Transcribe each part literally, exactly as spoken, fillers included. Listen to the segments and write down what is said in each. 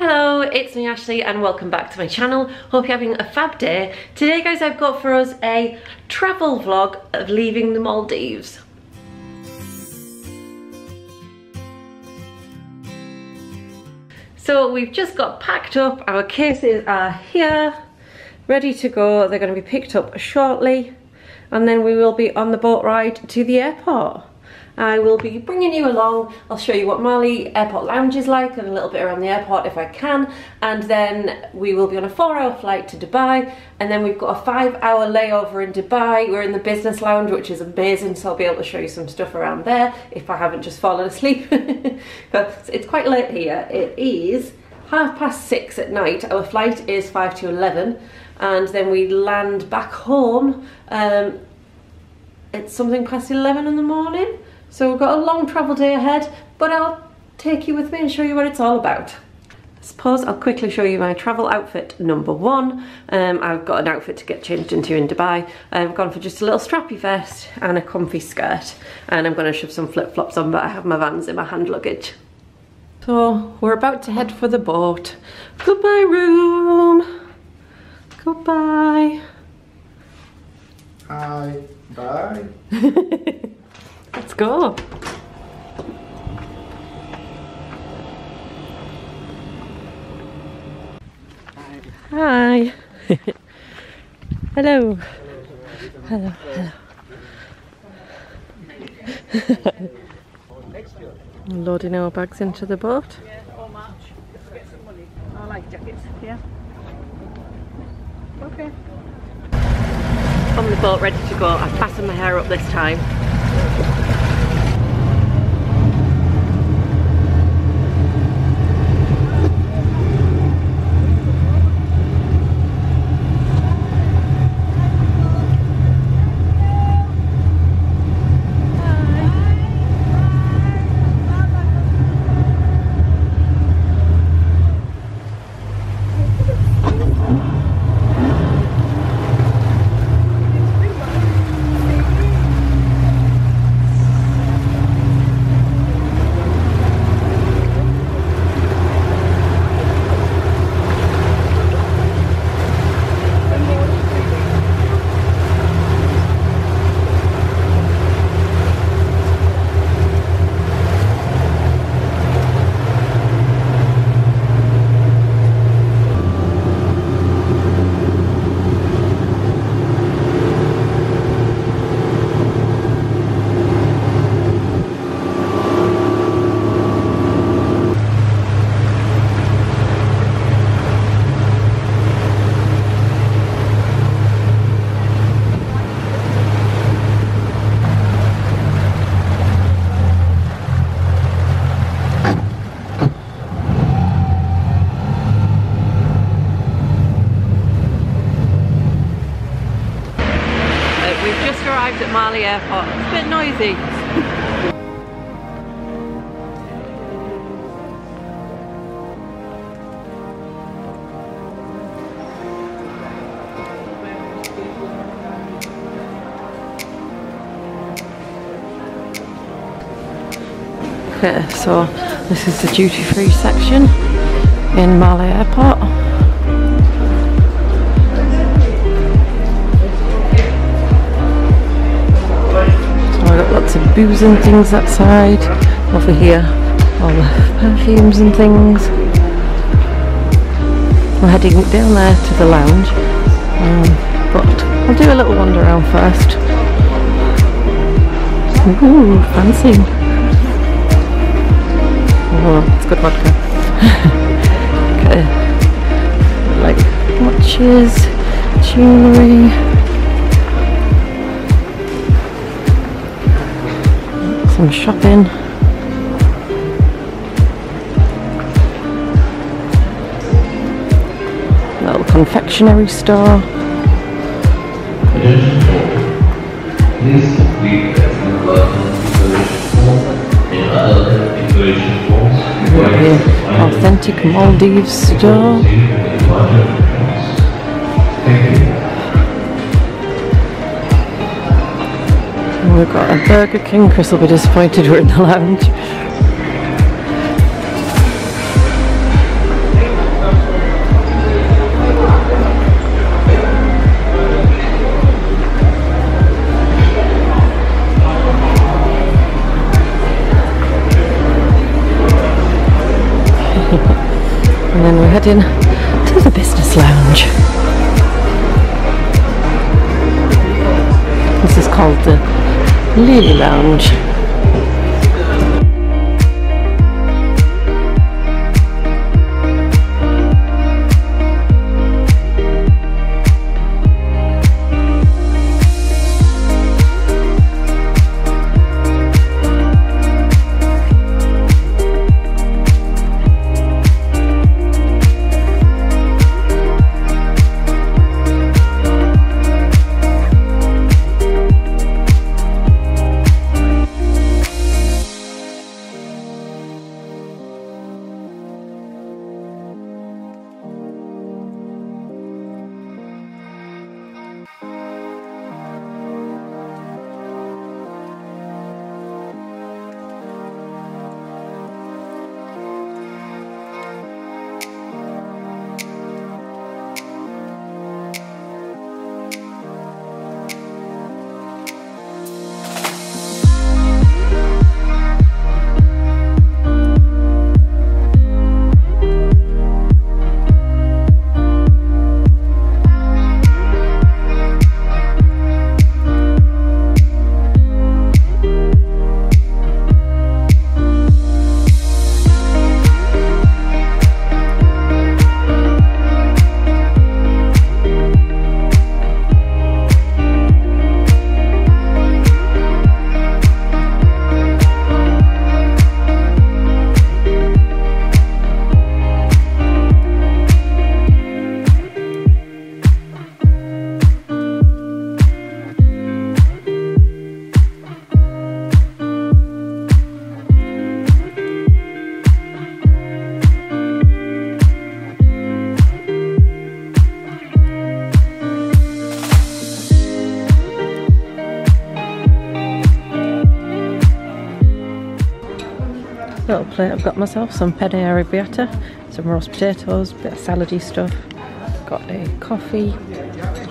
Hello, it's me Ashley and welcome back to my channel. Hope you're having a fab day. Today guys, I've got for us a travel vlog of leaving the Maldives. So we've just got packed up, our cases are here, ready to go. They're going to be picked up shortly and then we will be on the boat ride to the airport. I will be bringing you along. I'll show you what Mali Airport Lounge is like and a little bit around the airport if I can, and then we will be on a four hour flight to Dubai, and then we've got a five hour layover in Dubai. We're in the business lounge, which is amazing, so I'll be able to show you some stuff around there if I haven't just fallen asleep. But it's quite late here. It is half past six at night. Our flight is five to eleven and then we land back home. Um, it's something past eleven in the morning. So we've got a long travel day ahead, but I'll take you with me and show you what it's all about. I suppose I'll quickly show you my travel outfit number one. Um, I've got an outfit to get changed into in Dubai. I've gone for just a little strappy vest and a comfy skirt. And I'm gonna shove some flip-flops on, but I have my Vans in my hand luggage. So we're about to head for the boat. Goodbye room. Goodbye. Hi, bye. Let's go. Hi. Hello. Hello. Hello. Hello. Hello. Loading our bags into the boat. Yeah, all March. Get some money. I like jackets. Yeah. Okay. On the boat, ready to go. I've fastened my hair up this time. At Mali Airport. It's a bit noisy. Yeah, so this is the duty free section in Mali Airport. Lots of booze and things outside. Over here, all the perfumes and things. We're heading down there to the lounge, um, but I'll do a little wander around first. Ooh, fancy. Oh, it's good vodka. Okay. Like watches, jewellery. Some shopping. Little confectionery store. Please complete the authentic Maldives store. We've got a Burger King. Chris will be disappointed we're in the lounge. And then we're heading to the business lounge. This is called the Leeli Lounge. Little plate, I've got myself some penne arrabbiata, some roast potatoes, bit of salady stuff, got a coffee,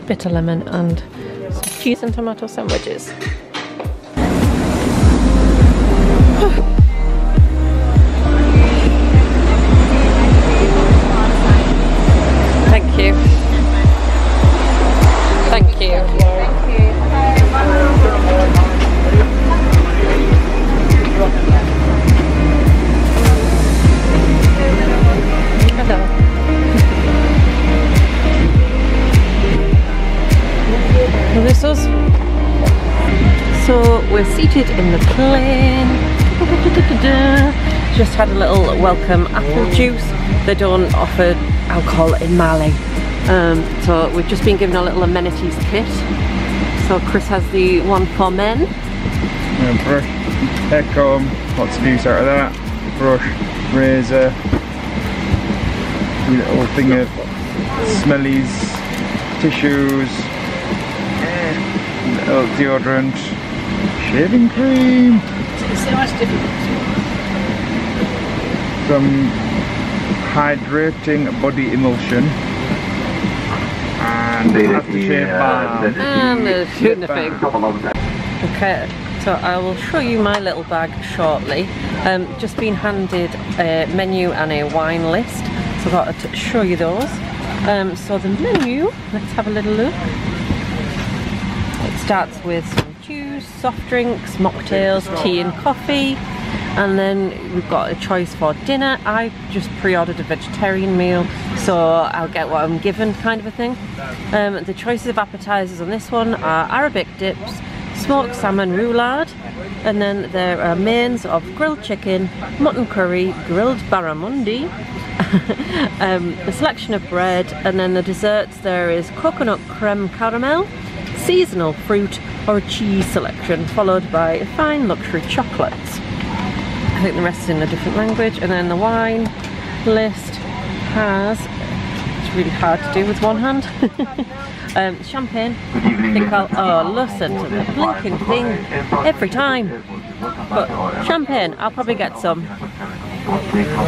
bit of lemon and some cheese and tomato sandwiches. Thank you. Thank you. Thank you. This was so we're seated in the plane. Just had a little welcome apple juice. They don't offer alcohol in Mali, um, so we've just been given a little amenities kit. So Chris has the one for men. Brush, hair comb, lots of use out of that. Brush, razor, little thing of smellies, tissues, little deodorant, shaving cream, some hydrating body emulsion, and aftershave balm. And a shooting thing. Okay, so I will show you my little bag shortly. Um, just been handed a menu and a wine list, so I thought I'd show you those. Um, so the menu, let's have a little look. It starts with some juice, soft drinks, mocktails, tea and coffee, and then we've got a choice for dinner. I just pre-ordered a vegetarian meal, so I'll get what I'm given kind of a thing. Um, the choices of appetisers on this one are Arabic dips, smoked salmon roulade, and then there are mains of grilled chicken, mutton curry, grilled barramundi, um, a selection of bread, and then the desserts there is coconut creme caramel, seasonal fruit or a cheese selection, followed by fine luxury chocolates. I think the rest is in a different language. And then the wine list has, it's really hard to do with one hand, um, champagne, I think I'll, oh listen to the blinking thing every time, but champagne, I'll probably get some.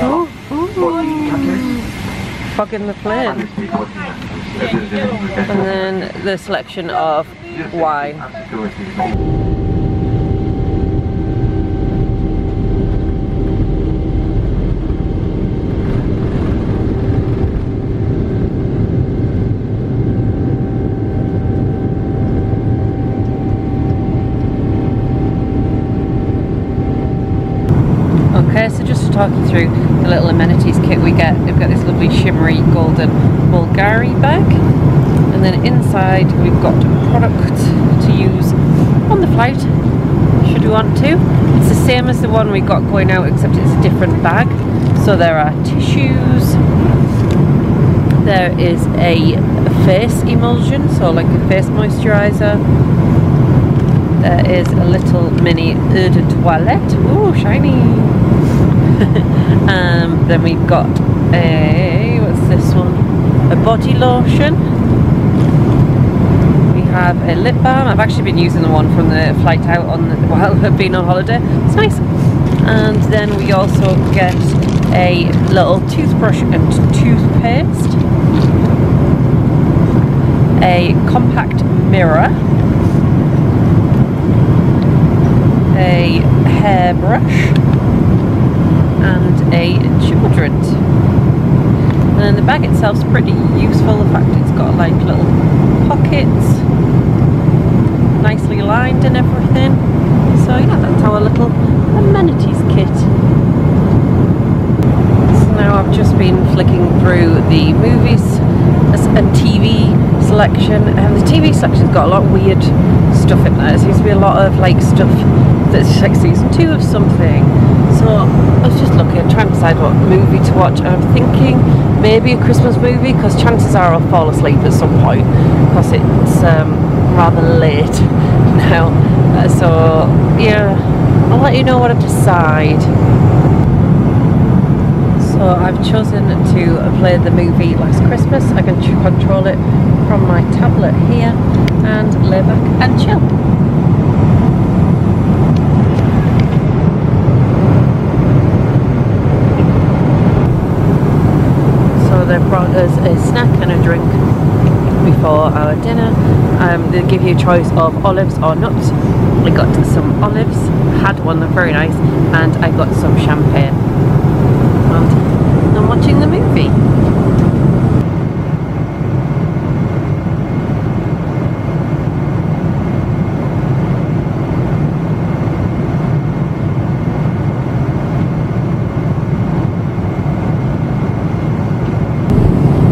Ooh, ooh. Fogging the plane. And then the selection of wine. little amenities kit we get, we've got this lovely shimmery golden Bulgari bag, and then inside we've got product to use on the flight should we want to. It's the same as the one we got going out, except it's a different bag. So there are tissues, there is a face emulsion, so like a face moisturizer, there is a little mini eau de toilette, ooh shiny. um, then we've got a, what's this one, a body lotion, we have a lip balm. I've actually been using the one from the flight out on the, while I've been on holiday, it's nice. And then we also get a little toothbrush and toothpaste, a compact mirror, a hairbrush, and a deodorant. And then the bag itself's pretty useful, the fact it's got like little pockets, nicely lined and everything. So yeah, that's our little amenities kit. Now I've just been flicking through the movies and T V selection, and the T V section's got a lot of weird stuff in there. There seems to be a lot of like stuff that's like season two of something. So I was just looking, trying to decide what movie to watch, and I'm thinking maybe a Christmas movie, because chances are I'll fall asleep at some point, because it's um, rather late now. Uh, so yeah, I'll let you know what I decide. So I've chosen to play the movie Last Christmas. I can control it from my tablet here and lay back and chill. So they've brought us a snack and a drink before our dinner. Um, they give you a choice of olives or nuts. I got some olives, had one, they're very nice, and I got some champagne. I'm watching the movie.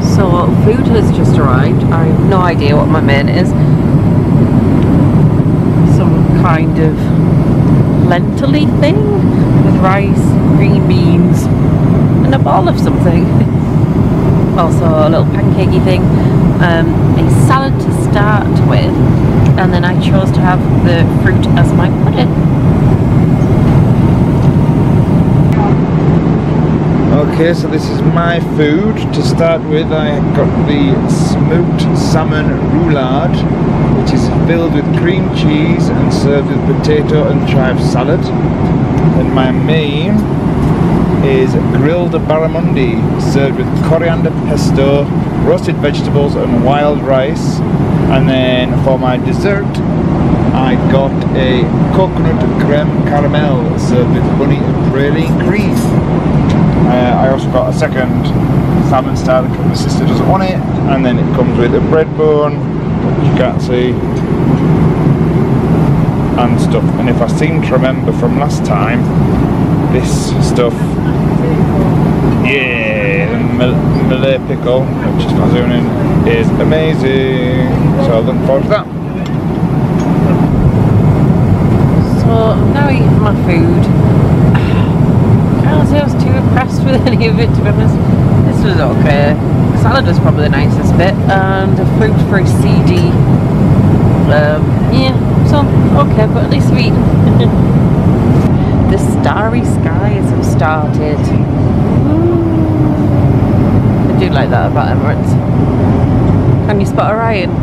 So food has just arrived. I have no idea what my main is. Some kind of lentily thing with rice, green beans, and a bowl of something. Also a little pancakey thing, um, a salad to start with, and then I chose to have the fruit as my pudding. Okay, so this is my food. To start with, I got the smoked salmon roulade, which is filled with cream cheese and served with potato and chive salad. And my main is grilled barramundi, served with coriander pesto, roasted vegetables and wild rice. And then for my dessert, I got a coconut creme caramel, served with honey and praline cream. Uh, I also got a second salmon starter because my sister doesn't want it, and then it comes with a bread bone, which you can't see, and stuff. And if I seem to remember from last time, this stuff, yeah, the Malay pickle, which is not zooming in, is amazing. So looking forward to that. So I'm now eating my food. I don't think I was too impressed with any of it, to be honest. This was okay. The salad was probably the nicest bit, and the food was very seedy. Um, yeah, so okay, but at least we eat. The starry skies have started. Ooh. I do like that about Emirates. Can you spot Orion?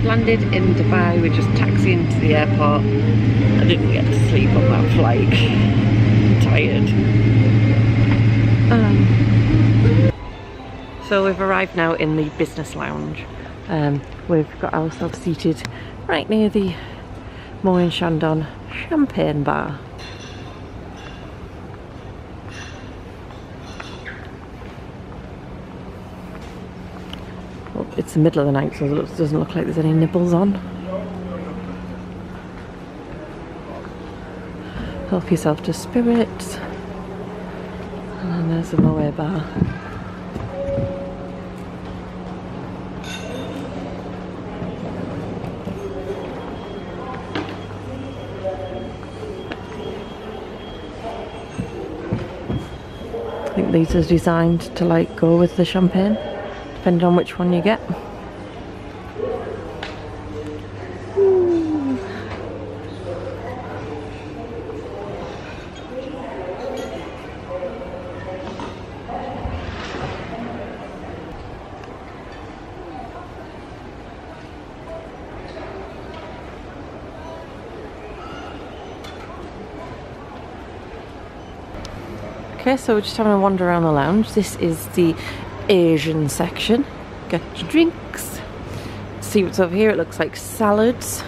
we've landed in Dubai. We're just taxiing to the airport. I didn't get to sleep on that flight. I'm tired. Um. So we've arrived now in the business lounge. Um, we've got ourselves seated right near the Moët and Chandon champagne bar. Well, it's the middle of the night, so it doesn't look like there's any nibbles on. Help yourself to spirits. And then there's the Moët bar. I think these are designed to like go with the champagne, depending on which one you get. Ooh. Okay, so we're just having a wander around the lounge. This is the Asian section. Get your drinks. See what's over here. It looks like salads,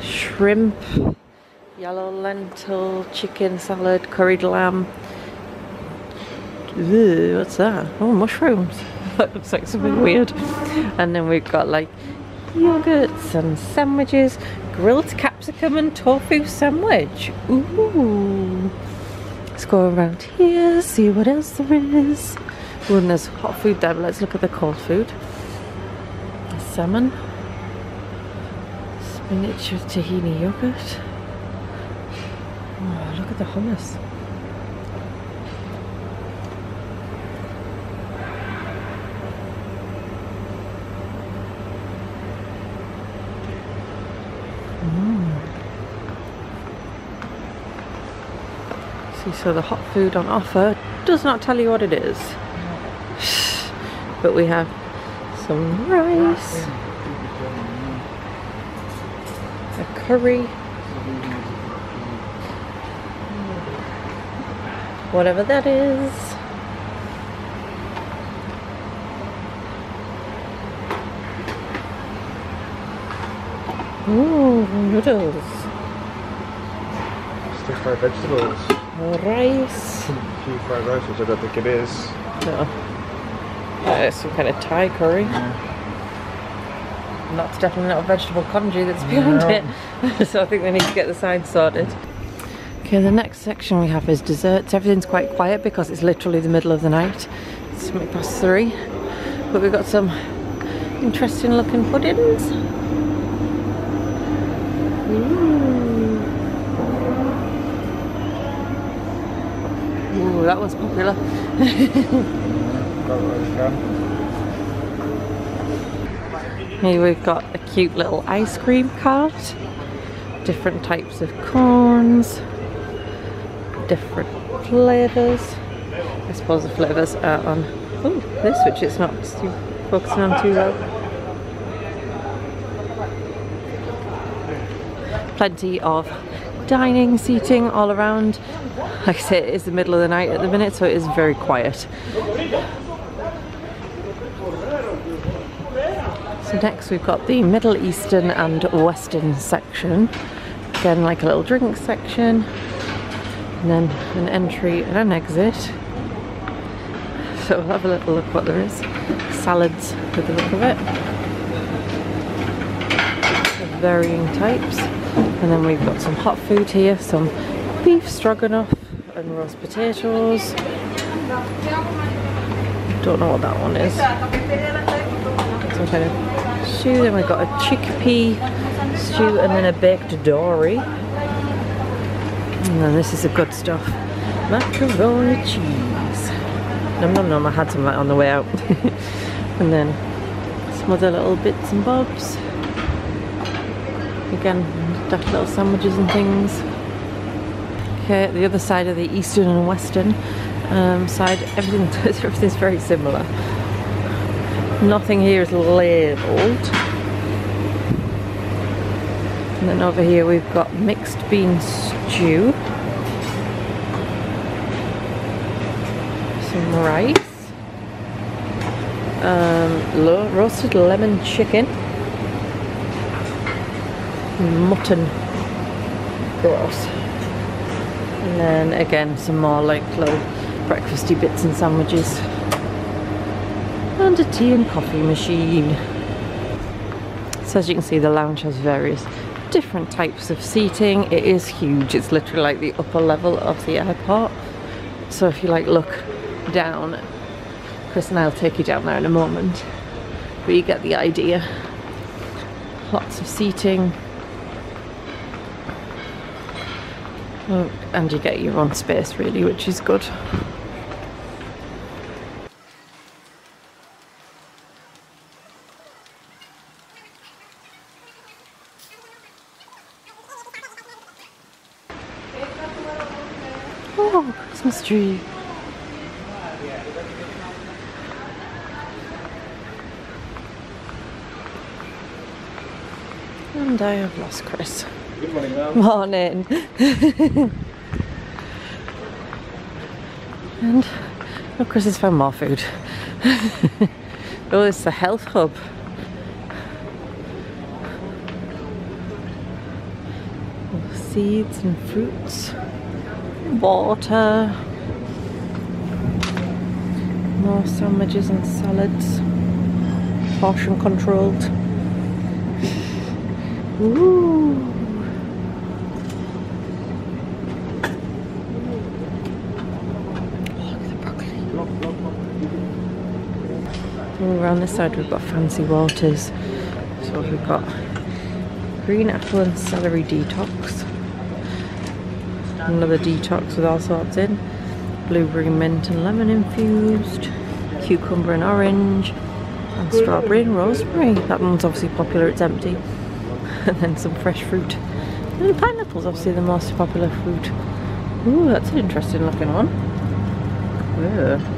shrimp, yellow lentil, chicken salad, curried lamb. Ew, what's that? Oh, mushrooms. That looks like something weird. And then we've got like yogurts and sandwiches. Grilled capsicum and tofu sandwich. Ooh. Let's go around here, see what else there is. Ooh, and there's hot food there, but let's look at the cold food. Salmon. Spinach with tahini yogurt. Oh, look at the hummus. So the hot food on offer does not tell you what it is, but we have some rice, a curry, whatever that is, ooh, noodles, stir-fried vegetables. Rice. Few fried rice, which I don't think it is. No. Uh, it's some kind of Thai curry. Yeah. Not definitely not a vegetable congee that's beyond no. it. So I think we need to get the sides sorted. Okay, the next section we have is desserts. Everything's quite quiet because it's literally the middle of the night. It's past three. But we've got some interesting looking puddings. Ooh. Ooh, that one's popular. Here we've got a cute little ice cream cart. Different types of cones. Different flavours. I suppose the flavours are on... Ooh, this, which it's not too focusing on too well. Plenty of dining, seating all around. Like I say, it is the middle of the night at the minute, so it is very quiet. So next we've got the Middle Eastern and Western section. Again, like a little drink section. And then an entry and an exit. So we'll have a little look what there is. Salads with the look of it. Of varying types. And then we've got some hot food here, some beef stroganoff and roast potatoes. Don't know what that one is. Some kind of stew. Then we've got a chickpea stew and then a baked dory. And then this is the good stuff. Macaroni cheese. Nom nom nom, I had some of that on the way out. And then some other little bits and bobs. Again, stuffed little sandwiches and things. Okay, the other side of the eastern and western um, side, everything, everything's very similar. Nothing here is labelled. And then over here we've got mixed bean stew, some rice, um, lo roasted lemon chicken, mutton gross, and then again some more like little breakfasty bits and sandwiches, and a tea and coffee machine. So as you can see, the lounge has various different types of seating. It is huge. It's literally like the upper level of the airport. So if you like look down, Chris and I'll take you down there in a moment, but you get the idea. Lots of seating. Oh, and you get your own space really, which is good. Oh, Christmas tree. And I have lost Chris. Good morning, ma'am. Morning. And oh, Chris has found more food. Oh, it's the health hub. Oh, seeds and fruits. Water. More sandwiches and salads. Portion controlled. Ooh. Around this side we've got fancy waters, so we've got green apple and celery detox, another detox with all sorts in, blueberry mint and lemon infused, cucumber and orange, and strawberry and rosemary. That one's obviously popular, it's empty. And then some fresh fruit, and pineapple's obviously the most popular fruit. Ooh, that's an interesting looking one. Yeah.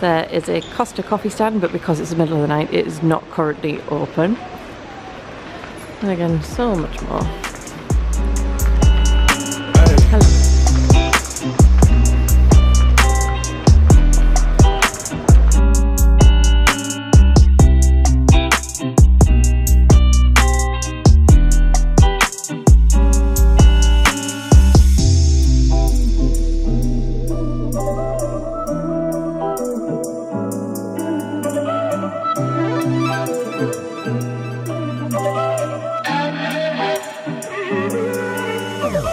There is a Costa coffee stand, but because it's the middle of the night, it is not currently open. And again, so much more. Hello.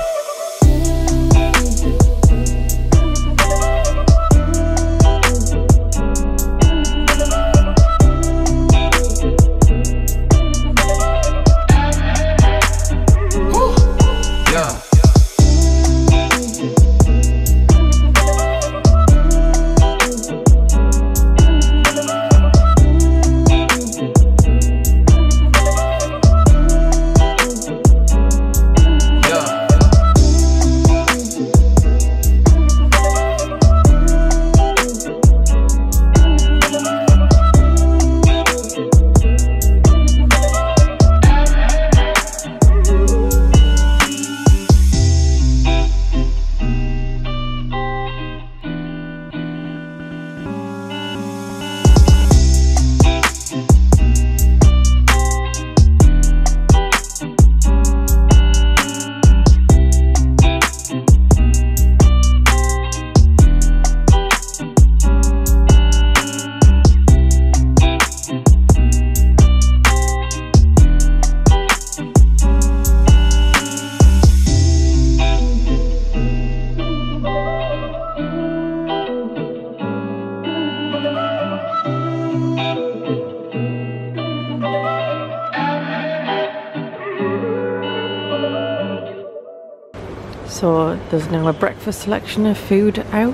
So there's now a breakfast selection of food out.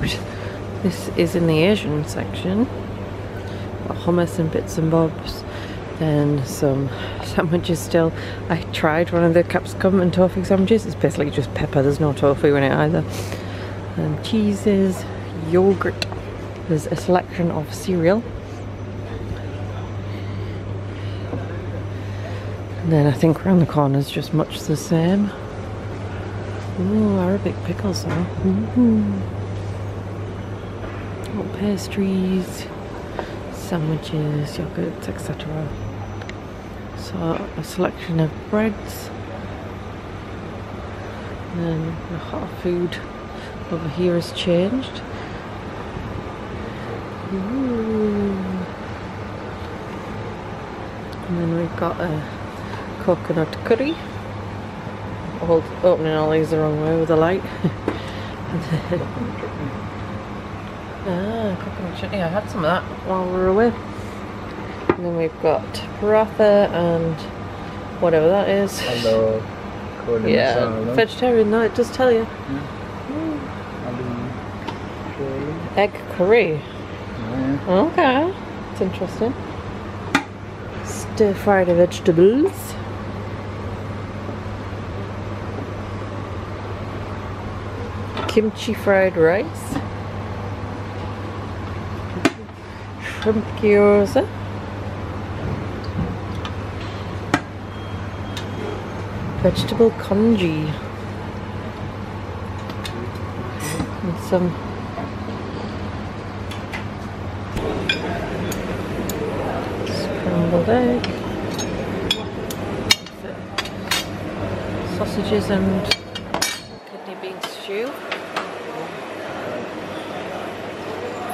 This is in the Asian section. Got hummus and bits and bobs, then some sandwiches still. I tried one of the capsicum and tofu sandwiches. It's basically just pepper, there's no tofu in it either. Um, cheeses, yogurt. There's a selection of cereal. And then I think round the corner is just much the same. Ooh, Arabic pickles though. Mm-hmm. Oh, pastries, sandwiches, yogurts, et cetera. So a selection of breads. And then the hot food over here has changed. Ooh. And then we've got a coconut curry. Hold, opening all these the wrong way with the light. And then, ah, coconut chutney. I had some of that while we were away. And then we've got paratha and whatever that is. Hello. Yeah, vegetarian. No, it does tell you. Yeah. Mm. Egg curry. Yeah. Okay, it's interesting. Stir fried vegetables. Kimchi fried rice. Shrimp gyoza. Vegetable congee. And some scrambled egg. Sausages and kidney bean stew.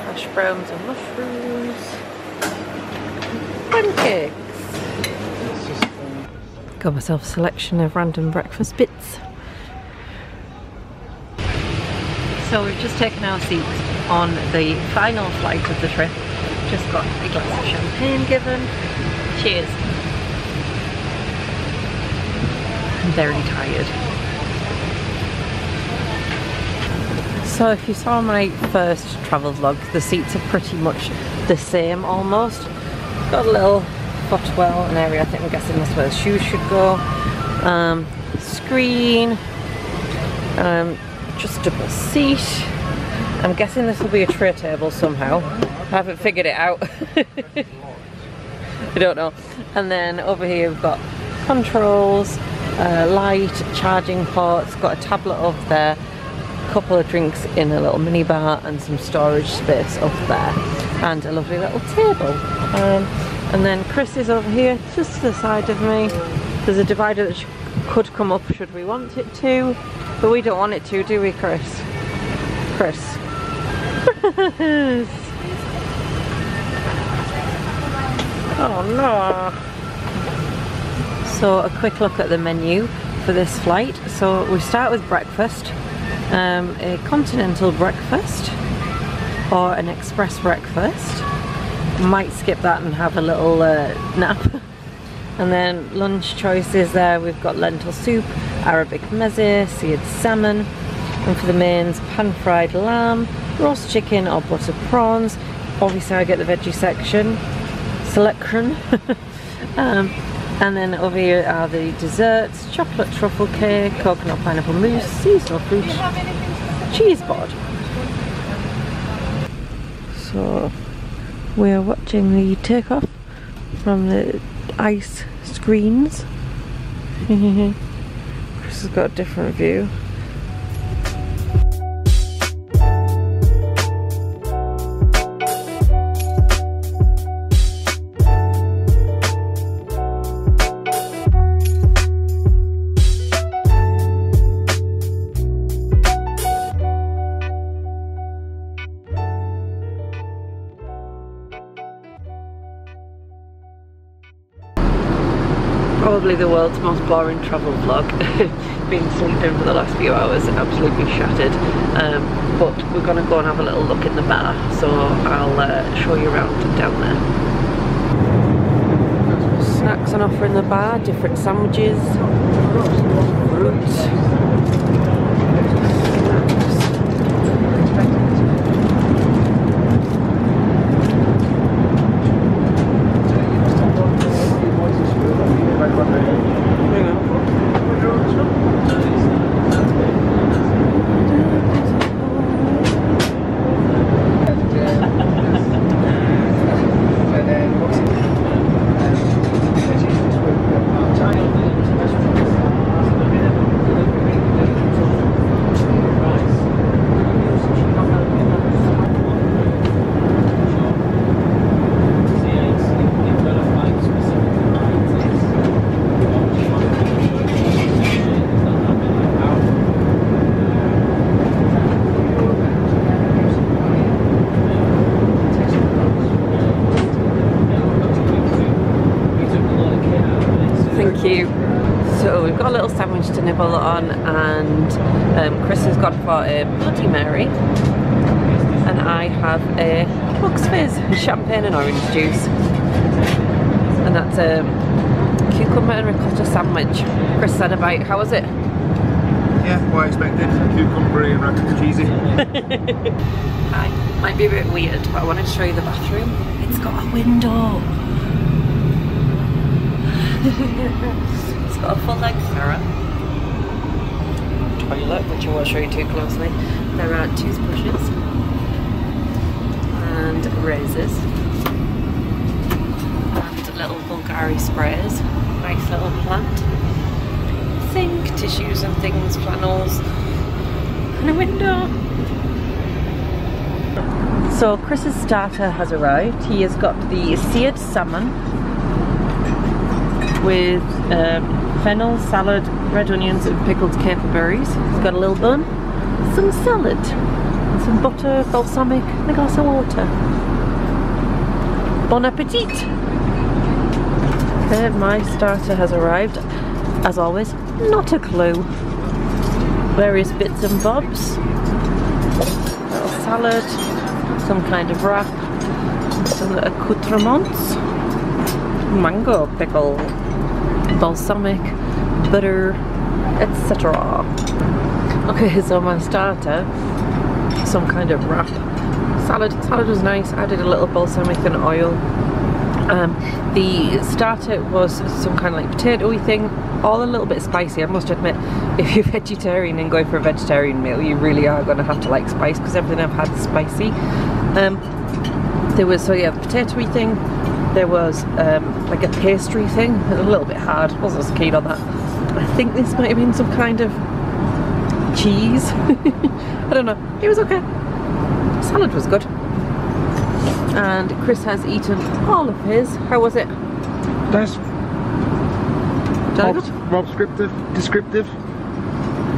Hash browns and mushrooms. Pancakes. Got myself a selection of random breakfast bits. So we've just taken our seats on the final flight of the trip. Just got a glass of champagne given. Cheers. I'm very tired. So if you saw my first travel vlog, the seats are pretty much the same almost. Got a little footwell, an area I think I'm guessing that's where the shoes should go. Um, screen, um, adjustable seat. I'm guessing this will be a tray table somehow. I haven't figured it out. I don't know. And then over here we've got controls, uh, light, charging ports, got a tablet up there, a couple of drinks in a little mini bar and some storage space up there. And a lovely little table. Um, And then Chris is over here, just to the side of me. There's a divider that could come up should we want it to, but we don't want it to, do we, Chris? Chris. Chris. Oh no. So a quick look at the menu for this flight. So we start with breakfast, um, a continental breakfast or an express breakfast. Might skip that and have a little uh, nap. And then lunch choices there, we've got lentil soup, Arabic meze, seared salmon, and for the mains, pan-fried lamb, roast chicken or butter prawns. Obviously I get the veggie section, selection. um, and then over here are the desserts, chocolate truffle cake, coconut pineapple mousse, seasonal fruit, cheese board. So we're watching the takeoff from the ice screens. Chris has got a different view. Probably the world's most boring travel vlog. Been sleeping for the last few hours, absolutely shattered. Um, but we're gonna go and have a little look in the bar, so I'll uh, show you around down there. Snacks on offer in the bar, different sandwiches, fruit. to nibble on, and um, Chris has gone for a Bloody Mary, and I have a Lux Fizz, champagne and orange juice, and that's a cucumber and ricotta sandwich. Chris said a bite. How was it? Yeah, what I expected. Cucumber and ricotta cheesy. Hi, might be a bit weird, but I wanted to show you the bathroom. It's got a window. It's got a full length mirror. Toilet, which I won't show you too closely. There are toothbrushes and razors and little Bulgari sprays. Nice little plant. Sink, tissues and things, flannels, and a window. So Chris's starter has arrived. He has got the seared salmon with um, fennel, salad, red onions and pickled caper berries. It's got a little bun, some salad, and some butter, balsamic and a glass of water. Bon appetit! Okay, my starter has arrived. As always, not a clue. Various bits and bobs, a little salad, some kind of wrap, some accoutrements, mango pickle, balsamic, butter, et cetera. Okay, so my starter, some kind of wrap. Salad, salad was nice, added a little balsamic and oil. Um, the starter was some kind of like potato-y thing, all a little bit spicy. I must admit, if you're vegetarian and going for a vegetarian meal, you really are going to have to like spice, because everything I've had is spicy. Um, there was, so yeah, potato-y thing. There was um, like a pastry thing, a little bit hard, wasn't as keen on that. I think this might have been some kind of cheese. I don't know, it was okay. Salad was good. And Chris has eaten all of his. How was it? Nice. Rob descriptive, descriptive.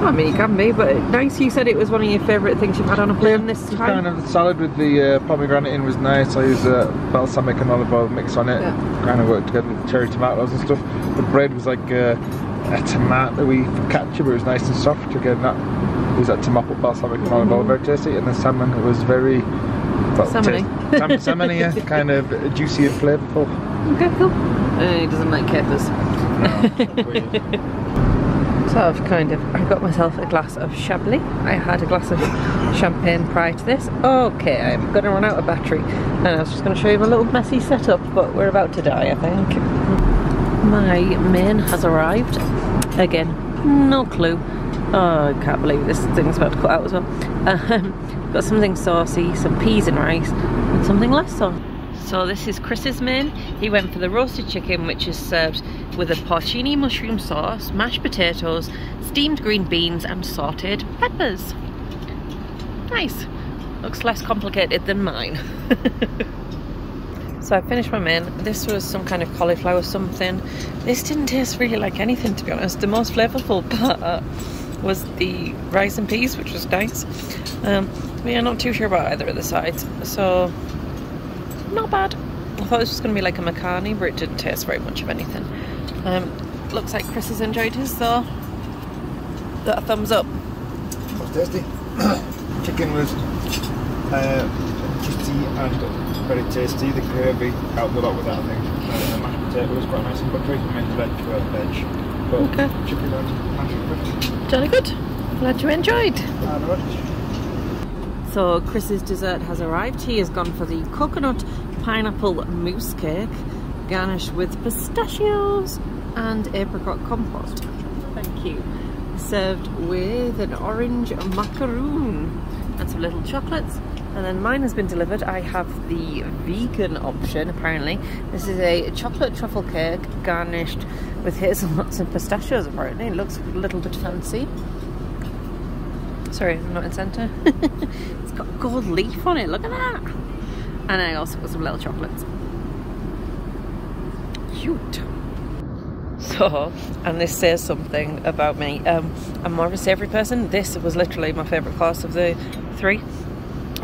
I mean, you can be, but nice. You said it was one of your favourite things you've had on a plane, yeah, this time. Kind of the salad with the uh, pomegranate in was nice. I used uh, balsamic and olive oil mix on it. Yeah. Kind of worked together with cherry tomatoes and stuff. The bread was like uh, a tomato-y focaccia, but it was nice and soft. Again, that was that tomato, balsamic and olive oil, very tasty. And the salmon was very... Well, salmon-y. Salmon-y, yeah. Kind of juicy and flavourful. Okay, cool. Uh, he doesn't like capers. No, So I've kind of, I got myself a glass of Chablis. I had a glass of champagne prior to this. Okay, I'm gonna run out of battery. And I was just gonna show you my little messy setup, but we're about to die, I think. My main has arrived. Again, no clue. Oh, I can't believe this thing's about to cut out as well. Um, got something saucy, some peas and rice, and something less saucy. So this is Chris's main. He went for the roasted chicken, which is served with a porcini mushroom sauce, mashed potatoes, steamed green beans and sauteed peppers. Nice. Looks less complicated than mine. So I finished my main. This was some kind of cauliflower something. This didn't taste really like anything, to be honest. The most flavourful part was the rice and peas, which was nice. Um, yeah, not too sure about either of the sides. So... not bad. I thought it was just going to be like a macaroni, but it didn't taste very much of anything. Um, looks like Chris has enjoyed his though. That a thumbs up. It was tasty. Chicken was uh, juicy and very tasty. The gravy helped a lot with that, I think. Uh, the mashed potato was quite nice and buttery. I mean, veg for veg. But okay. Chicken and mashed potato. Jolly good. Glad you enjoyed. Uh, So Chris's dessert has arrived. He has gone for the coconut pineapple mousse cake, garnished with pistachios and apricot compote. Thank you. Served with an orange macaroon and some little chocolates. And then mine has been delivered. I have the vegan option, apparently. This is a chocolate truffle cake garnished with hazelnuts and pistachios, apparently. It looks a little bit fancy. Sorry, I'm not in centre. It's got gold leaf on it, look at that! And I also got some little chocolates. Cute! So, and this says something about me. Um, I'm more of a savoury person. This was literally my favourite class of the three.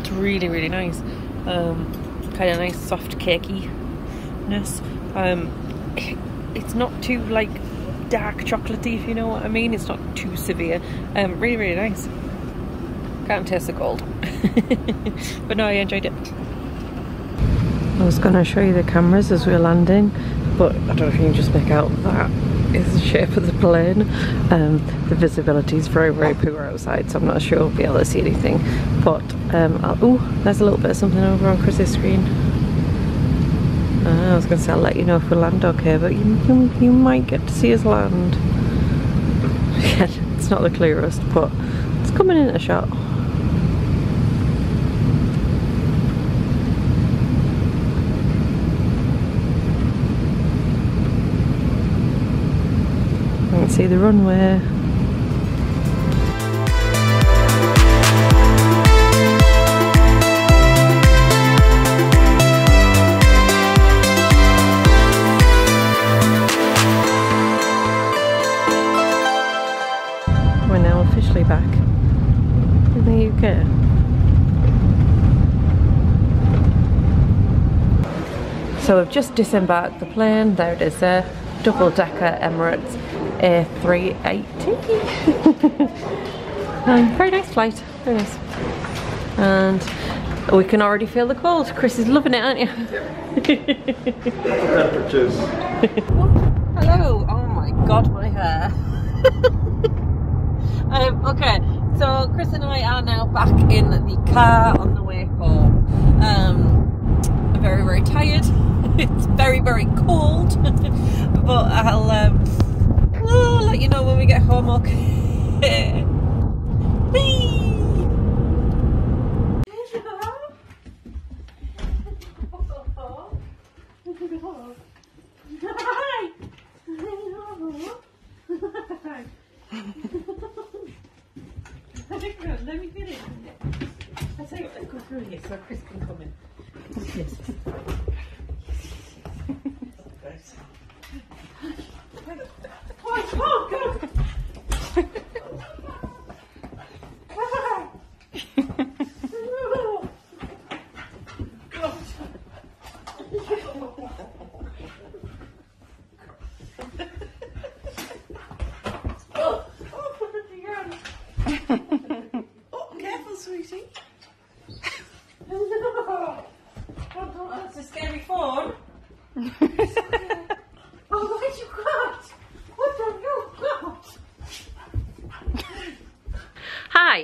It's really, really nice. Um, kind of nice, soft cakey-ness. Um, it's not too, like, dark chocolatey, if you know what I mean. It's not too severe. Um, really, really nice. Can't taste the gold. But no, I enjoyed it. I was going to show you the cameras as we were landing, but I don't know if you can just make out that is the shape of the plane. Um, the visibility is very, very poor outside, so I'm not sure we'll be able to see anything. But, um, oh, there's a little bit of something over on Chris's screen. Uh, I was going to say I'll let you know if we land okay, but you, you, you might get to see us land. Again, it's not the clearest, but it's coming in a shot. See the runway. We're now officially back in the U K. So we've just disembarked the plane. There it is there. Double-decker Emirates A three eighty. um, very nice flight, very nice. And we can already feel the cold. Chris is loving it, aren't you? Temperatures. Hello, oh my god, my hair. um, okay, so Chris and I are now back in the car on the way home. Um, I'm very, very tired. It's very, very cold. But I'll... Um, I'll let you know when we get home, okay? Let me get it. I'll tell you what, let's go through here so Chris can come in. Yes.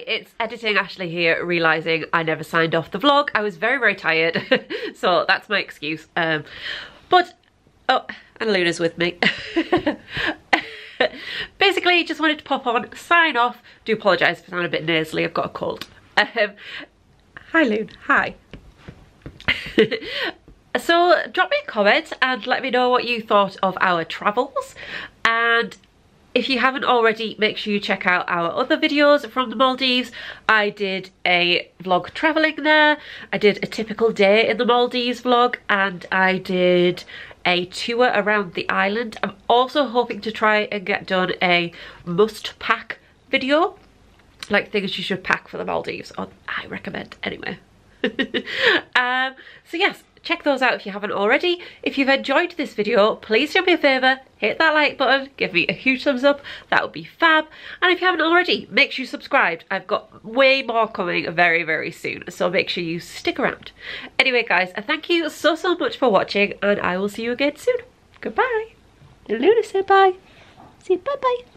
It's editing Ashley here, realising I never signed off the vlog. I was very, very tired, so that's my excuse. Um, but, oh, and Luna's with me. Basically, just wanted to pop on, sign off. Do apologise for sounding a bit nasally, I've got a cold. Um, hi, Luna, hi. So, drop me a comment and let me know what you thought of our travels. And if you haven't already, make sure you check out our other videos from the Maldives. I did a vlog travelling there, I did a typical day in the Maldives vlog, and I did a tour around the island. I'm also hoping to try and get done a must pack video, like things you should pack for the Maldives, or I recommend anyway. um, so yes, check those out if you haven't already. If you've enjoyed this video, please do me a favour, hit that like button, give me a huge thumbs up, that would be fab. And if you haven't already, make sure you subscribe. I've got way more coming very, very soon, so make sure you stick around. Anyway guys, thank you so, so much for watching, and I will see you again soon. Goodbye. Luna, say bye. Say bye-bye.